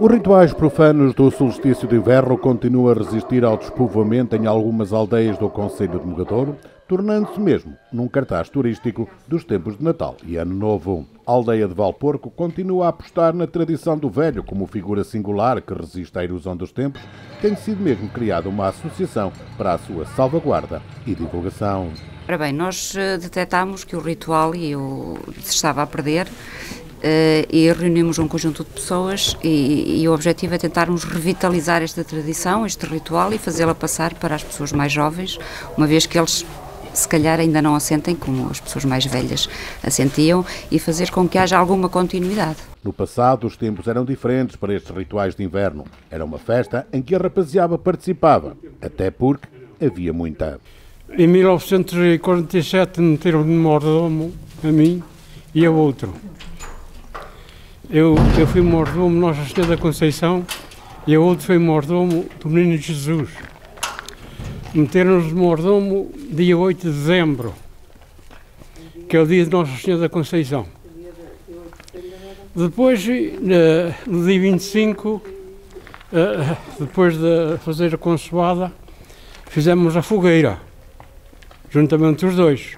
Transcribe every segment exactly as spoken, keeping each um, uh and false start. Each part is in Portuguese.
Os rituais profanos do solstício de inverno continuam a resistir ao despovoamento em algumas aldeias do concelho de Mogadouro, tornando-se mesmo num cartaz turístico dos tempos de Natal e Ano Novo. A aldeia de Vale de Porco continua a apostar na tradição do velho como figura singular que resiste à erosão dos tempos, tem sido mesmo criada uma associação para a sua salvaguarda e divulgação. Ora bem, nós detectámos que o ritual eu se estava a perder, Uh, e reunimos um conjunto de pessoas e, e o objetivo é tentarmos revitalizar esta tradição, este ritual e fazê-la passar para as pessoas mais jovens, uma vez que eles se calhar ainda não a sentem como as pessoas mais velhas a sentiam, e fazer com que haja alguma continuidade. No passado os tempos eram diferentes para estes rituais de inverno, era uma festa em que a rapaziada participava, até porque havia muita. Em mil novecentos e quarenta e sete meteram de mordomo a mim e a outro. Eu, eu fui mordomo Nossa Senhora da Conceição e a outra foi mordomo do Menino Jesus. Meteram-nos de mordomo dia oito de dezembro, que é o dia de Nossa Senhora da Conceição. Depois, no dia vinte e cinco, depois de fazer a consoada, fizemos a fogueira, juntamente os dois.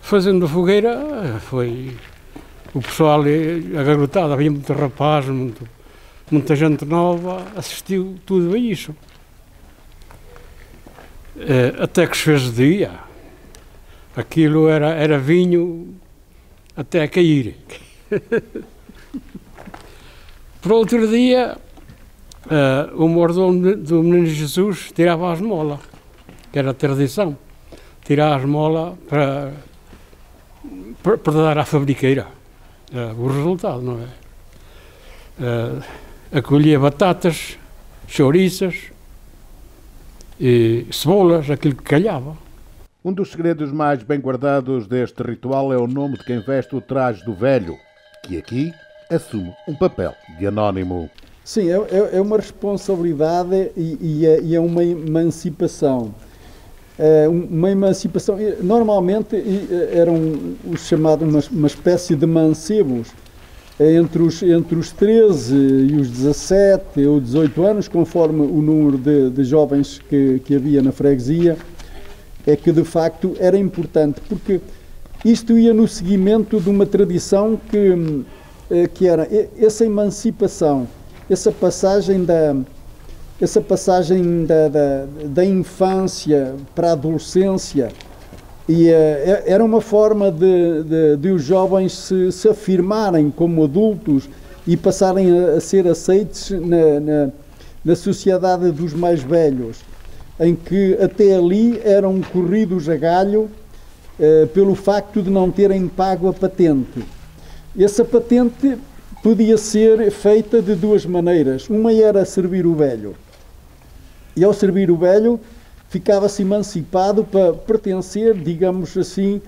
Fazendo a fogueira, foi... O pessoal, a garotada, havia muito rapaz, muito, muita gente nova, assistiu tudo a isso. Até que se fez o dia. Aquilo era, era vinho até cair. Para outro dia, o mordomo do Menino Jesus tirava a esmola, que era a tradição, tirar a esmola para, para, para dar à fabriqueira. Uh, o resultado, não é? Uh, acolhia batatas, chouriças e cebolas, aquilo que calhava. Um dos segredos mais bem guardados deste ritual é o nome de quem veste o traje do velho, que aqui assume um papel de anónimo. Sim, é, é uma responsabilidade e, e, é, e é uma emancipação. Uma emancipação, normalmente eram os chamados uma, uma espécie de mancebos, entre os, entre os treze e os dezassete ou dezoito anos, conforme o número de, de jovens que, que havia na freguesia, é que de facto era importante, porque isto ia no seguimento de uma tradição que, que era essa emancipação, essa passagem da... Essa passagem da, da, da infância para a adolescência e, uh, era uma forma de, de, de os jovens se, se afirmarem como adultos e passarem a, a ser aceites na, na, na sociedade dos mais velhos, em que até ali eram corridos a galho uh, pelo facto de não terem pago a patente. Essa patente podia ser feita de duas maneiras. Uma era servir o velho. E ao servir o velho, ficava-se emancipado para pertencer, digamos assim,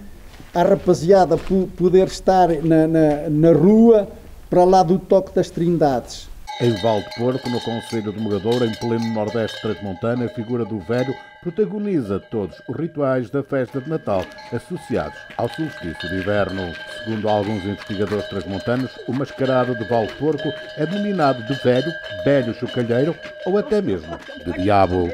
à rapaziada, poder estar na, na, na rua, para lá do Toque das Trindades. Em Vale de Porco, no concelho de Mogadouro, em pleno nordeste transmontano, a figura do velho protagoniza todos os rituais da festa de Natal associados ao solstício de inverno. Segundo alguns investigadores transmontanos, o mascarado de Vale de Porco é denominado de velho, velho chocalheiro ou até mesmo de diabo.